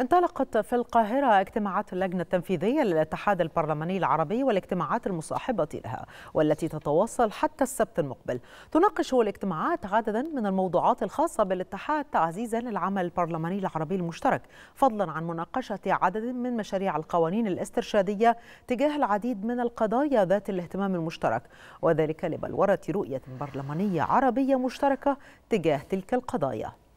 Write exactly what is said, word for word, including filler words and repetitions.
انطلقت في القاهرة اجتماعات اللجنة التنفيذية للاتحاد البرلماني العربي والاجتماعات المصاحبة لها والتي تتواصل حتى السبت المقبل. تناقش الاجتماعات عددا من الموضوعات الخاصة بالاتحاد تعزيزا للعمل البرلماني العربي المشترك، فضلا عن مناقشة عدد من مشاريع القوانين الاسترشادية تجاه العديد من القضايا ذات الاهتمام المشترك، وذلك لبلورة رؤية برلمانية عربية مشتركة تجاه تلك القضايا.